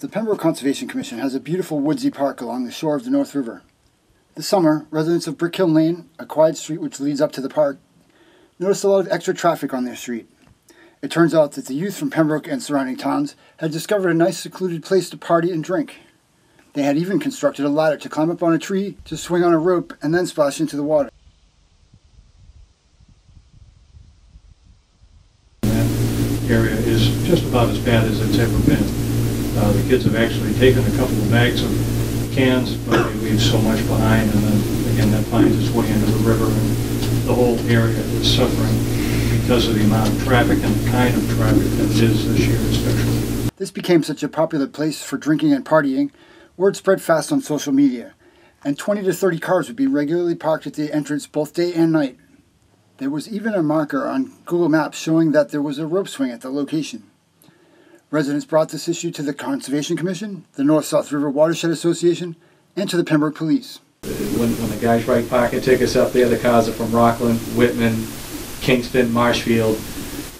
The Pembroke Conservation Commission has a beautiful woodsy park along the shore of the North River. This summer, residents of Brick Hill Lane, a quiet street which leads up to the park, noticed a lot of extra traffic on their street. It turns out that the youth from Pembroke and surrounding towns had discovered a nice secluded place to party and drink. They had even constructed a ladder to climb up on a tree, to swing on a rope, and then splash into the water. That area is just about as bad as it's ever been. The kids have actually taken a couple of bags of cans, but they leave so much behind, and then again that finds its way into the river, and the whole area is suffering because of the amount of traffic and the kind of traffic that it is this year especially. This became such a popular place for drinking and partying, word spread fast on social media, and 20 to 30 cars would be regularly parked at the entrance both day and night. There was even a marker on Google Maps showing that there was a rope swing at the location. Residents brought this issue to the Conservation Commission, the North-South River Watershed Association, and to the Pembroke Police. When the guys write parking tickets up there, the cars are from Rockland, Whitman, Kingston, Marshfield,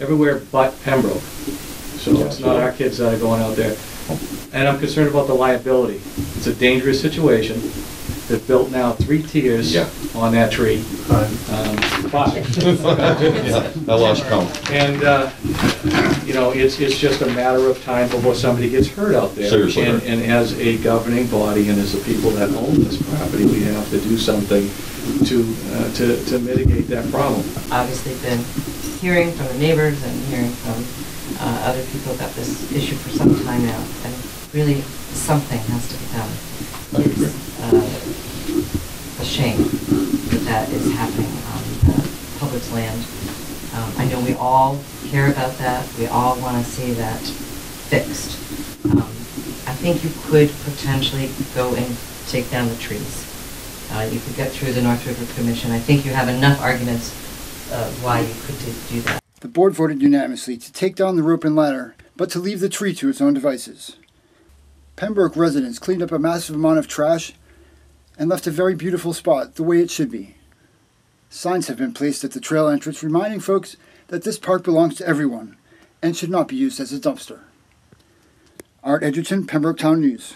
everywhere but Pembroke. So it's not our kids that are going out there. And I'm concerned about the liability. It's a dangerous situation. They've built now 3 tiers on that tree. Five. I lost count. And you know, it's just a matter of time before somebody gets hurt out there. Seriously. And as a governing body and as the people that own this property, we have to do something to mitigate that problem. Obviously, been hearing from the neighbors and hearing from other people about this issue for some time now, and really something has to be done. It's a shame that is happening on the public's land. I know we all care about that. We all want to see that fixed. I think you could potentially go and take down the trees. You could get through the North River Commission. I think you have enough arguments why you could do that. The board voted unanimously to take down the rope and ladder, but to leave the tree to its own devices. Pembroke residents cleaned up a massive amount of trash and left a very beautiful spot the way it should be. Signs have been placed at the trail entrance reminding folks that this park belongs to everyone and should not be used as a dumpster. Art Egerton, Pembroke Town News.